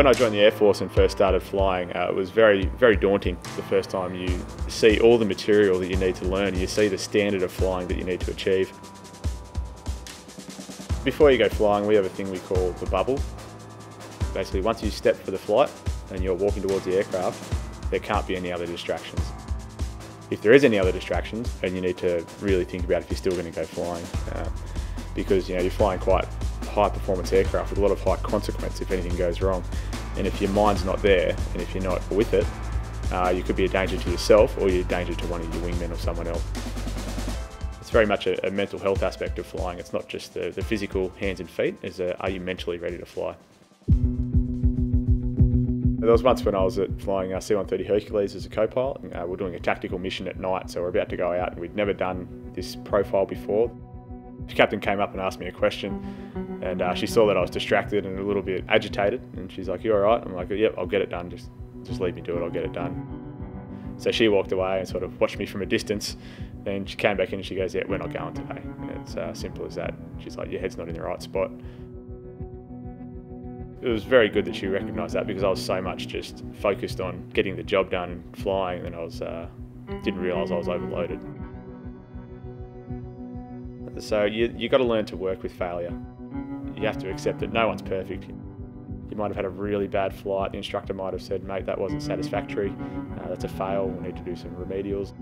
When I joined the Air Force and first started flying, it was very, very daunting the first time you see all the material that you need to learn, you see the standard of flying that you need to achieve. Before you go flying, we have a thing we call the bubble. Basically, once you step for the flight and you're walking towards the aircraft, there can't be any other distractions. If there is any other distractions, then you need to really think about if you're still going to go flying, because you're flying quite high performance aircraft with a lot of high consequence if anything goes wrong. And if your mind's not there, and if you're not with it, you could be a danger to yourself, or you're a danger to one of your wingmen or someone else. It's very much a mental health aspect of flying. It's not just the physical hands and feet, it's are you mentally ready to fly? There was once when I was flying C-130 Hercules as a co-pilot, and we're doing a tactical mission at night, so we're about to go out and we'd never done this profile before. The captain came up and asked me a question, and she saw that I was distracted and a little bit agitated, and she's like, "You all right?" I'm like, "Yep, I'll get it done, just leave me do it, I'll get it done." So she walked away and sort of watched me from a distance, and she came back in and she goes, "Yeah, we're not going today." And it's simple as that. She's like, "Your head's not in the right spot." It was very good that she recognised that, because I was so much just focused on getting the job done and flying, and I was, didn't realise I was overloaded. So you've got to learn to work with failure. You have to accept that no one's perfect. You might have had a really bad flight, the instructor might have said, "Mate, that wasn't satisfactory, that's a fail, we'll need to do some remedials."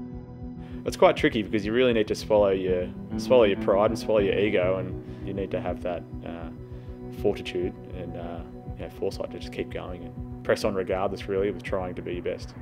It's quite tricky, because you really need to swallow your pride and swallow your ego, and you need to have that fortitude and foresight to just keep going and press on regardless, really, with trying to be your best.